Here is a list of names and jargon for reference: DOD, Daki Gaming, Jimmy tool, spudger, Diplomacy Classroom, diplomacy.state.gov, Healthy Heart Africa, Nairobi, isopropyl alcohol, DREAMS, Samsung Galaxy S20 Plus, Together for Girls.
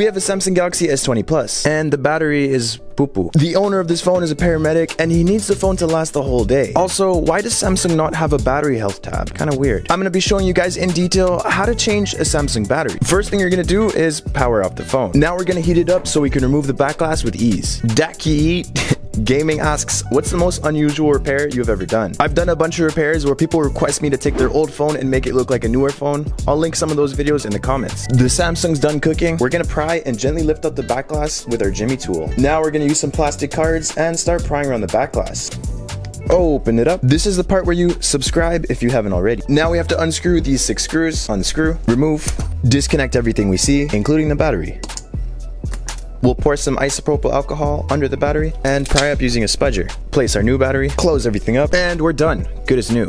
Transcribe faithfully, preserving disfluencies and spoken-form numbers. We have a Samsung Galaxy S twenty Plus, and the battery is poo-poo. The owner of this phone is a paramedic, and he needs the phone to last the whole day. Also, why does Samsung not have a battery health tab? Kinda weird. I'm gonna be showing you guys in detail how to change a Samsung battery. First thing you're gonna do is power up the phone. Now we're gonna heat it up so we can remove the back glass with ease. Daki Gaming asks, what's the most unusual repair you've ever done? I've done a bunch of repairs where people request me to take their old phone and make it look like a newer phone. I'll link some of those videos in the comments. The Samsung's done cooking. We're gonna pry and gently lift up the back glass with our Jimmy tool. Now we're gonna use some plastic cards and start prying around the back glass. Open it up. This is the part where you subscribe if you haven't already. Now we have to unscrew these six screws. Unscrew, remove, disconnect everything we see, including the battery. We'll pour some isopropyl alcohol under the battery and pry up using a spudger. Place our new battery, close everything up, and we're done. Good as new.